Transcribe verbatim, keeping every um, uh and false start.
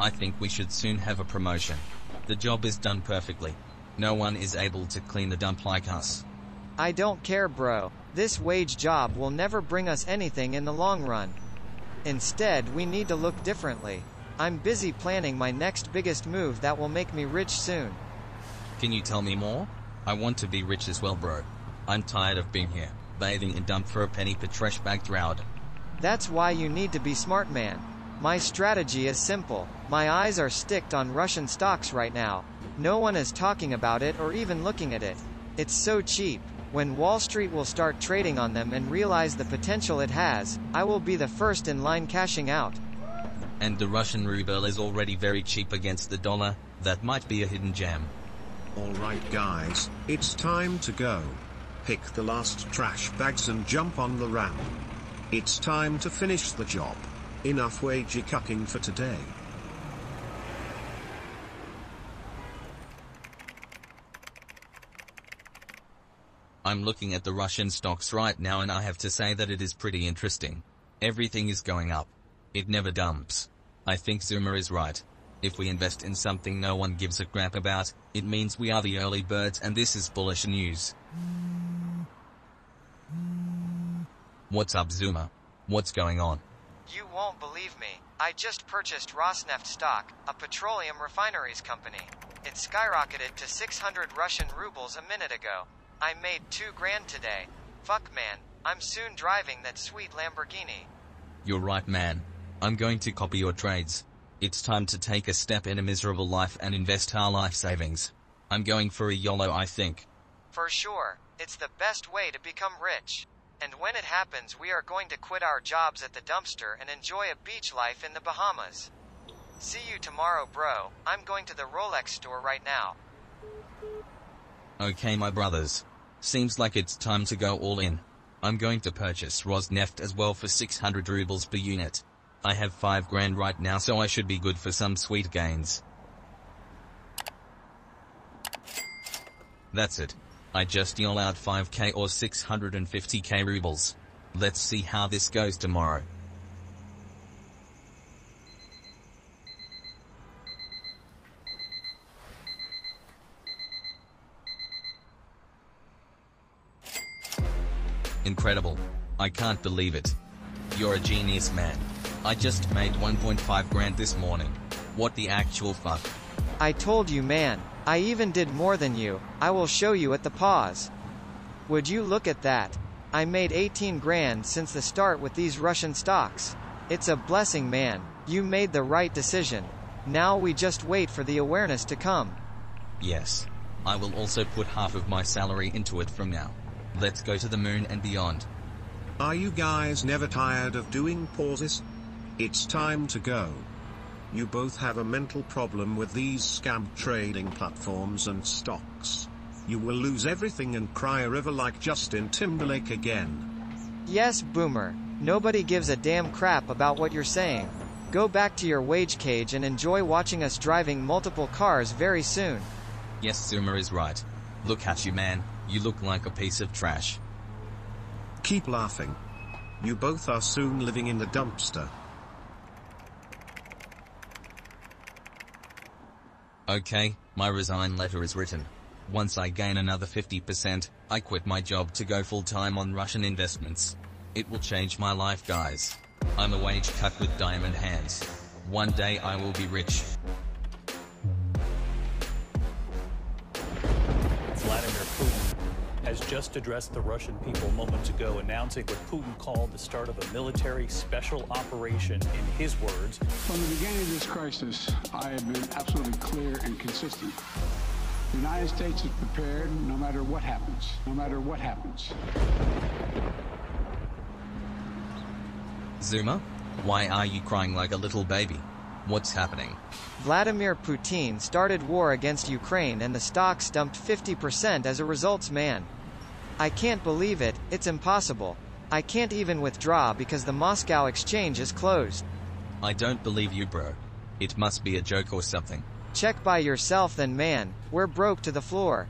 I think we should soon have a promotion. The job is done perfectly. No one is able to clean the dump like us. I don't care, bro. This wage job will never bring us anything in the long run. Instead, we need to look differently. I'm busy planning my next biggest move that will make me rich soon. Can you tell me more? I want to be rich as well, bro. I'm tired of being here, bathing in dump for a penny per trash bag drought. That's why you need to be smart, man. My strategy is simple. My eyes are sticked on Russian stocks right now. No one is talking about it or even looking at it. It's so cheap. When Wall Street will start trading on them and realize the potential it has, I will be the first in line cashing out. And the Russian ruble is already very cheap against the dollar. That might be a hidden gem. Alright guys, it's time to go. Pick the last trash bags and jump on the ramp. It's time to finish the job. Enough wagey cucking for today. I'm looking at the Russian stocks right now and I have to say that it is pretty interesting. Everything is going up. It never dumps. I think Zuma is right. If we invest in something no one gives a crap about, it means we are the early birds and this is bullish news. What's up, Zuma? What's going on? You won't believe me. I just purchased Rosneft stock, a petroleum refineries company. It skyrocketed to six hundred Russian rubles a minute ago. I made two grand today. Fuck, man. I'm soon driving that sweet Lamborghini. You're right, man. I'm going to copy your trades. It's time to take a step in a miserable life and invest our life savings. I'm going for a YOLO, I think. For sure. It's the best way to become rich. And when it happens, we are going to quit our jobs at the dumpster and enjoy a beach life in the Bahamas. See you tomorrow, bro. I'm going to the Rolex store right now. Okay, my brothers. Seems like it's time to go all in. I'm going to purchase Rosneft as well for six hundred rubles per unit. I have five grand right now, so I should be good for some sweet gains. That's it. I just yell out five K or six hundred fifty K rubles. Let's see how this goes tomorrow. Incredible. I can't believe it. You're a genius, man. I just made one point five grand this morning. What the actual fuck? I told you, man. I even did more than you. I will show you at the pause. Would you look at that? I made eighteen grand since the start with these Russian stocks. It's a blessing, man. You made the right decision. Now we just wait for the awareness to come. Yes. I will also put half of my salary into it from now. Let's go to the moon and beyond. Are you guys never tired of doing pauses? It's time to go. You both have a mental problem with these scam trading platforms and stocks. You will lose everything and cry a river like Justin Timberlake again. Yes, Boomer. Nobody gives a damn crap about what you're saying. Go back to your wage cage and enjoy watching us driving multiple cars very soon. Yes, Zoomer is right. Look at you, man. You look like a piece of trash. Keep laughing. You both are soon living in the dumpster. Okay, my resign letter is written. Once I gain another fifty percent, I quit my job to go full-time on Russian investments. It will change my life, guys. I'm a wage cuck with diamond hands. One day I will be rich. Vladimir Putin has just addressed the Russian people moments ago, announcing what Putin called the start of a military special operation, in his words. From the beginning of this crisis, I have been absolutely clear and consistent. The United States is prepared no matter what happens, no matter what happens. Zuma, why are you crying like a little baby? What's happening? Vladimir Putin started war against Ukraine and the stocks dumped fifty percent as a result, man. I can't believe it. It's impossible. I can't even withdraw because the Moscow exchange is closed. I don't believe you, bro. It must be a joke or something. Check by yourself then, man. We're broke to the floor.